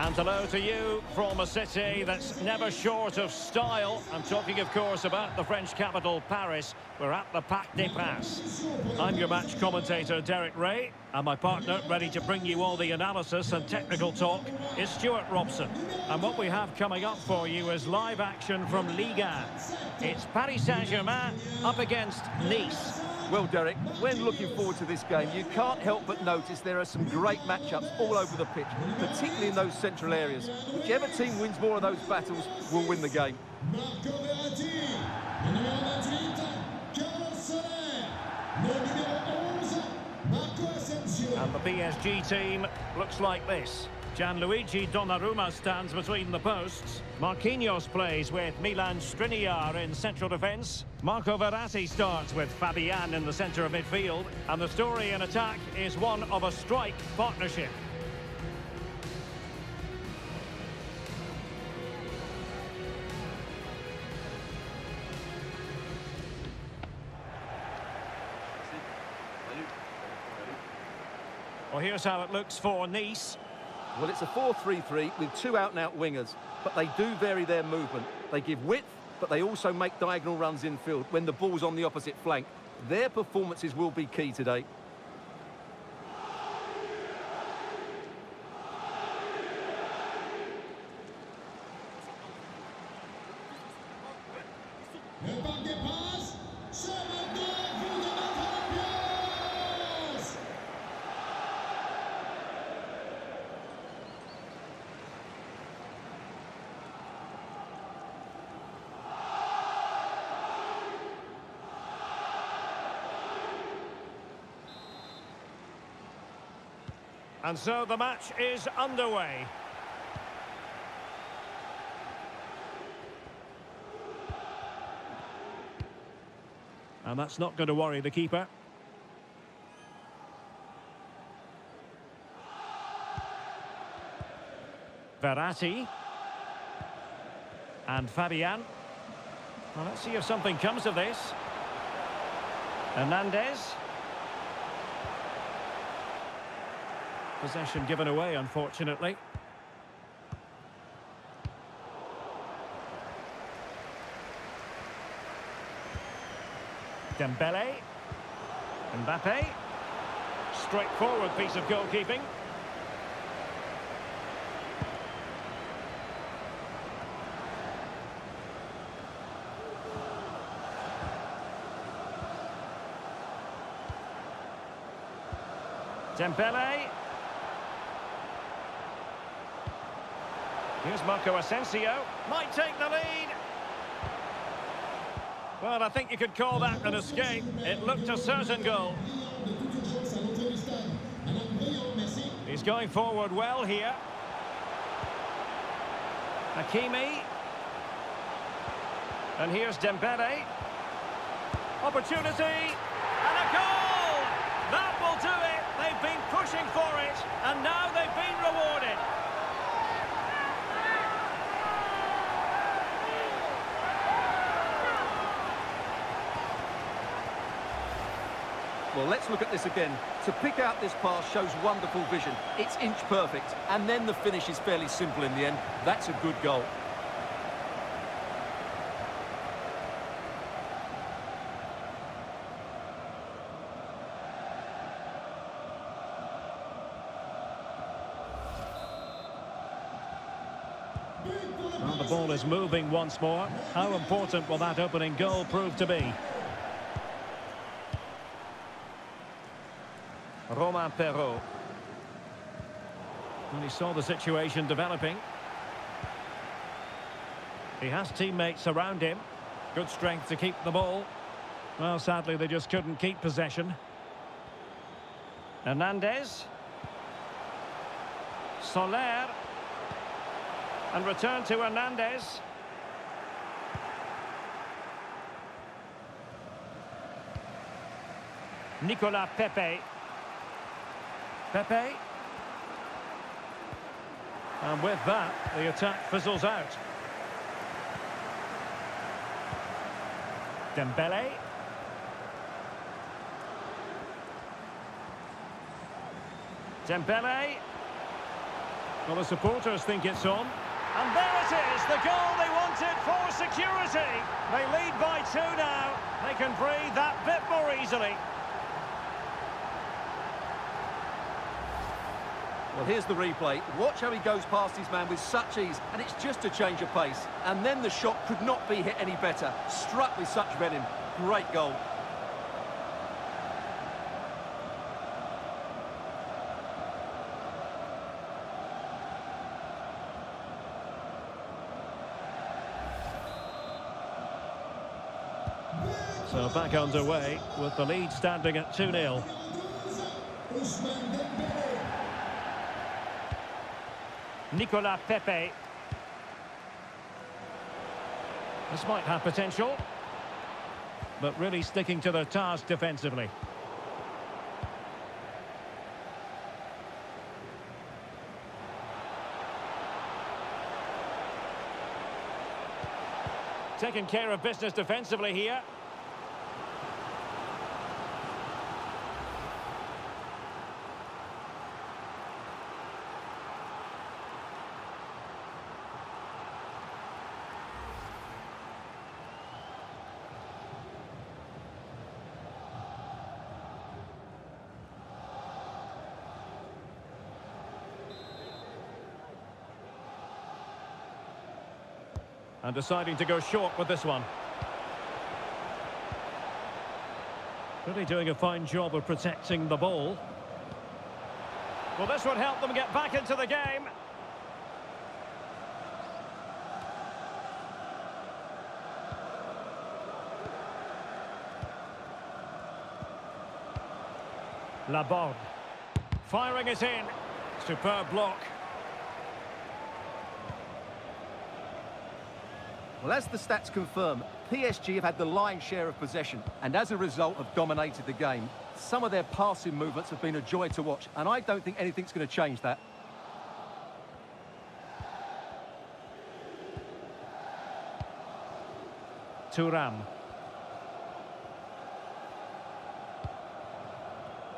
And hello to you from a city that's never short of style. I'm talking, of course, about the French capital, Paris. We're at the Parc des Princes. I'm your match commentator, Derek Ray, and my partner, ready to bring you all the analysis and technical talk, is Stuart Robson. And what we have coming up for you is live action from Ligue 1. It's Paris Saint-Germain up against Nice. Well, Derek, when looking forward to this game, you can't help but notice there are some great matchups all over the pitch, particularly in those central areas. Whichever team wins more of those battles will win the game. Marco Verratti, Real Madrid, Carlos Soler, Marco Asensio. And the PSG team looks like this. Gianluigi Donnarumma stands between the posts. Marquinhos plays with Milan Skriniar in central defence. Marco Verratti starts with Fabian in the centre of midfield. And the story in attack is one of a strike partnership. Well, here's how it looks for Nice. Well, it's a 4-3-3 with two out-and-out wingers, but they do vary their movement. They give width, but they also make diagonal runs infield when the ball's on the opposite flank. Their performances will be key today. And so the match is underway. And that's not going to worry the keeper. Verratti. And Fabian. Well, let's see if something comes of this. Hernandez. Possession given away, unfortunately. Dembélé. Mbappe. Straightforward piece of goalkeeping. Dembélé. Here's Marco Asensio, might take the lead. Well, I think you could call that an escape. It looked a certain goal. He's going forward well here. Hakimi. And here's Dembélé. Opportunity. And a goal! That will do it. They've been pushing for it. And now they've been rewarded. Well, let's look at this again. To pick out this pass shows wonderful vision. It's inch perfect, and then the finish is fairly simple in the end. That's a good goal. Well, the ball is moving once more. How important will that opening goal prove to be? Romain Perrault. And he saw the situation developing. He has teammates around him. Good strength to keep the ball. Well, sadly, they just couldn't keep possession. Hernandez. Soler. And return to Hernandez. Nicolas Pépé. Pepe. And with that, the attack fizzles out. Dembélé. Dembélé. Well, the supporters think it's on. And there it is, the goal they wanted for security. They lead by 2 now. They can breathe that bit more easily. Well, here's the replay. Watch how he goes past his man with such ease. And it's just a change of pace. And then the shot could not be hit any better. Struck with such venom. Great goal. So back underway with the lead standing at 2-0. Nicolas Pépé. This might have potential, but really sticking to their task defensively. Taking care of business defensively here. And deciding to go short with this one. Really doing a fine job of protecting the ball. Well, this would help them get back into the game. Laborde. Firing it in. Superb block. Well, as the stats confirm, PSG have had the lion's share of possession and as a result have dominated the game. Some of their passing movements have been a joy to watch, and I don't think anything's going to change that. Thuram.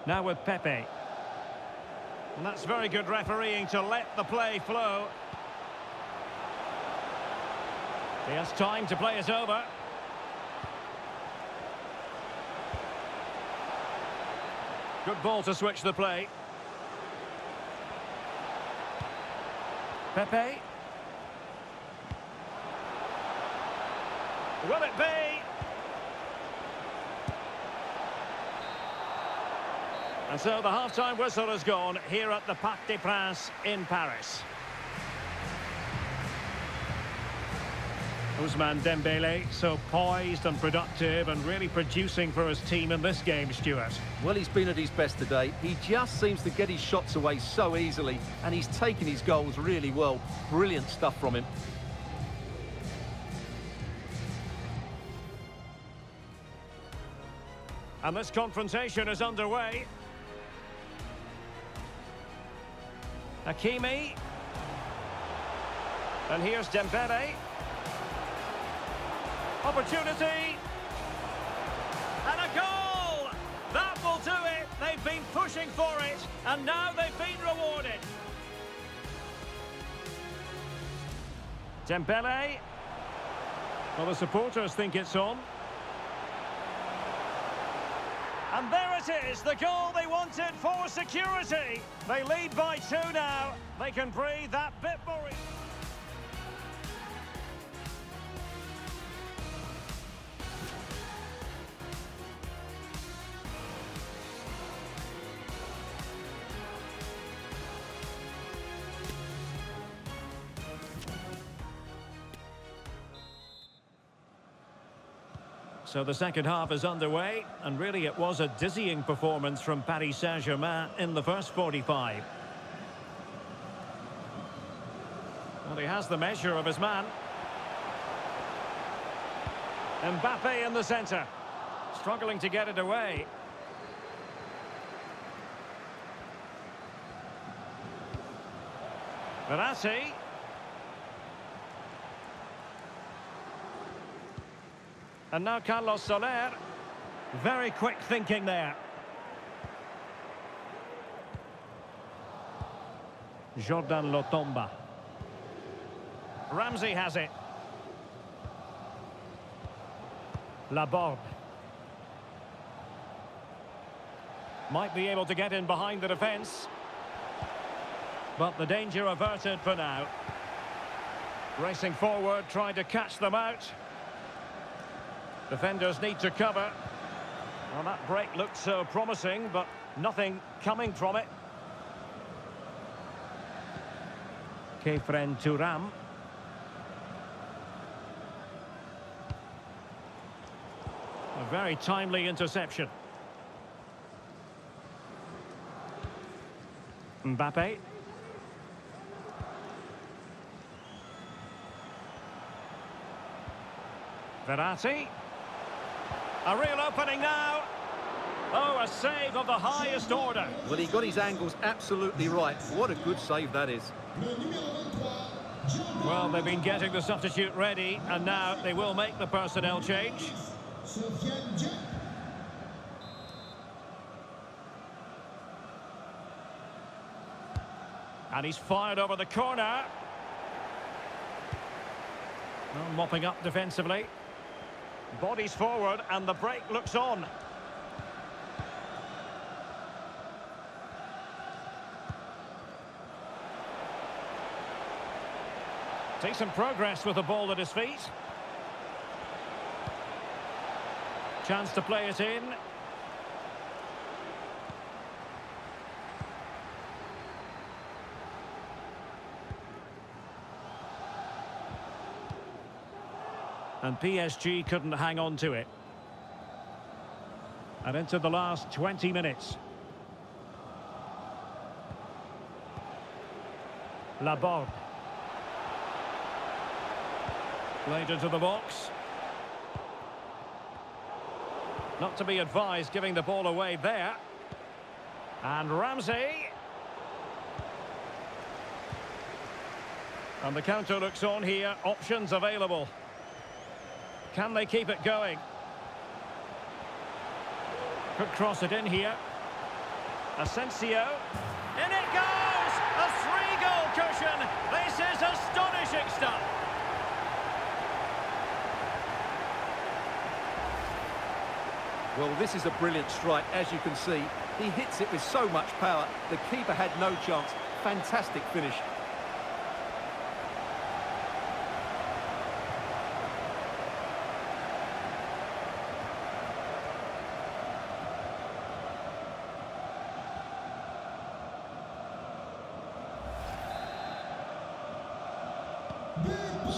Now with Pepe. And that's very good refereeing to let the play flow. He has time to play it over. Good ball to switch the play. Pepe. Will it be? And so the half-time whistle has gone here at the Parc des Princes in Paris. Ousmane Dembélé, so poised and productive and really producing for his team in this game, Stuart. Well, he's been at his best today. He just seems to get his shots away so easily, and he's taken his goals really well. Brilliant stuff from him. And this confrontation is underway. Hakimi. And here's Dembélé. Opportunity, and a goal! That will do it. They've been pushing for it, and now they've been rewarded. Dembélé. Well, the supporters think it's on. And there it is, the goal they wanted for security. They lead by 2 now. They can breathe that bit more. So the second half is underway, and really it was a dizzying performance from Paris Saint-Germain in the first 45. Well, he has the measure of his man. Mbappe in the centre, struggling to get it away. Verratti. And now Carlos Soler. Very quick thinking there. Jordan Lotomba. Ramsey has it. Laborde. Might be able to get in behind the defence. But the danger averted for now. Racing forward, trying to catch them out. Defenders need to cover. Well, that break looked so promising, but nothing coming from it. Kefren Thuram. A very timely interception. Mbappe. Verratti. A real opening now. Oh, a save of the highest order. Well, he got his angles absolutely right. What a good save that is. Well, they've been getting the substitute ready, and now they will make the personnel change. And he's fired over the corner. Well, mopping up defensively. Bodies forward, and the break looks on. Decent progress with the ball at his feet. Chance to play it in. And PSG couldn't hang on to it. And into the last 20 minutes. Laborde. Later to the box. Not to be advised giving the ball away there. And Ramsey. And the counter looks on here. Options available. Can they keep it going? Could cross it in here. Asensio. In it goes! A three-goal cushion. This is astonishing stuff. Well, this is a brilliant strike, as you can see. He hits it with so much power. The keeper had no chance. Fantastic finish.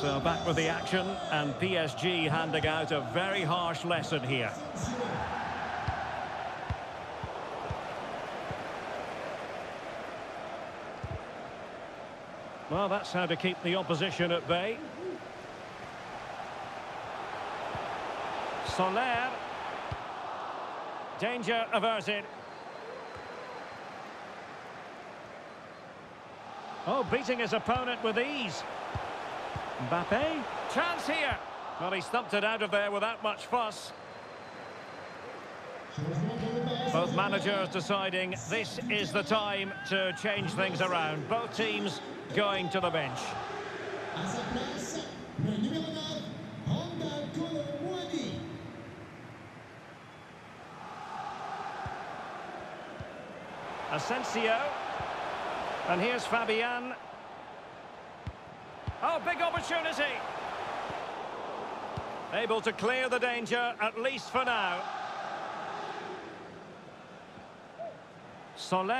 So back with the action, and PSG handing out a very harsh lesson here. Well, that's how to keep the opposition at bay. Soler. Danger averted. Oh, beating his opponent with ease. Mbappe, chance here. Well, he stumped it out of there without much fuss. Both managers deciding this is the time to change things around. Both teams going to the bench. Asensio. And here's Fabian. Oh, big opportunity. Able to clear the danger, at least for now. Soler.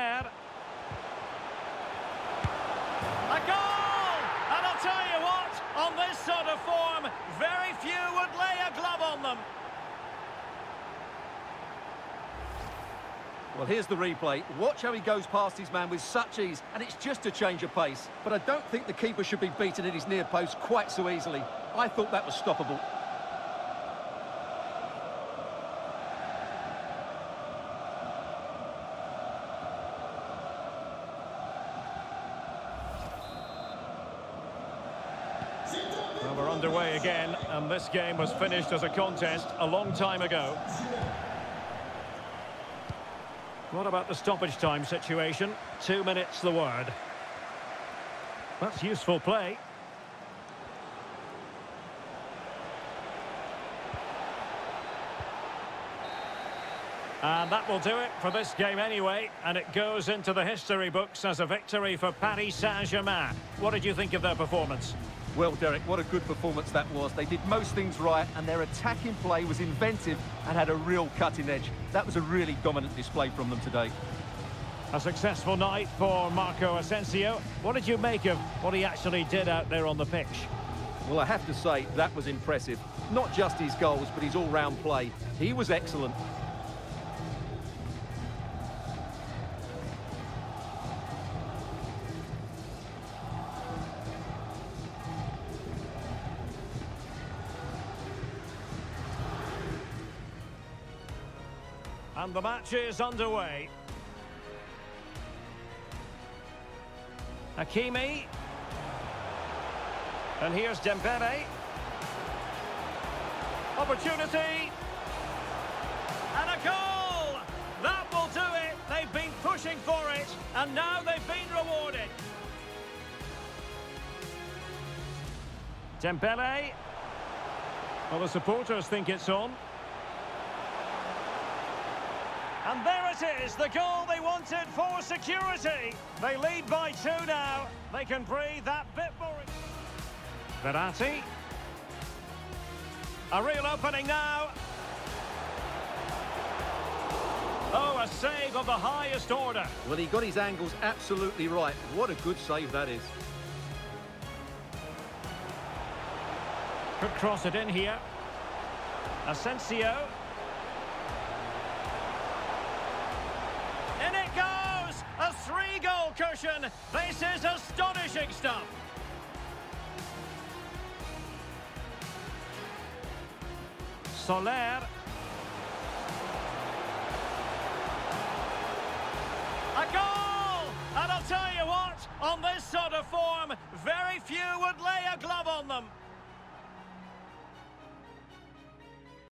A goal! And I'll tell you what, on this sort of form, very few would lay a glove on them. Well, here's the replay. Watch how he goes past his man with such ease, and it's just a change of pace. But I don't think the keeper should be beaten at his near post quite so easily. I thought that was stoppable. Well, we're underway again, and this game was finished as a contest a long time ago. What about the stoppage time situation? 2 minutes, the word. That's useful play. And that will do it for this game anyway, and it goes into the history books as a victory for Paris Saint-Germain. What did you think of their performance? Well, Derek, what a good performance that was. They did most things right, and their attacking play was inventive and had a real cutting edge. That was a really dominant display from them today. A successful night for Marco Asensio. What did you make of what he actually did out there on the pitch? Well, I have to say, that was impressive. Not just his goals, but his all-round play. He was excellent. And the match is underway. Hakimi. And here's Dembélé. Opportunity. And a goal! That will do it. They've been pushing for it, and now they've been rewarded. Dembélé. Well, the supporters think it's on. And there it is, the goal they wanted for security. They lead by 2 now. They can breathe that bit more. Verratti. A real opening now. Oh, a save of the highest order. Well, he got his angles absolutely right. What a good save that is. Could cross it in here. Asensio. Three-goal cushion. This is astonishing stuff. Soler. A goal! And I'll tell you what, on this sort of form, very few would lay a glove on them.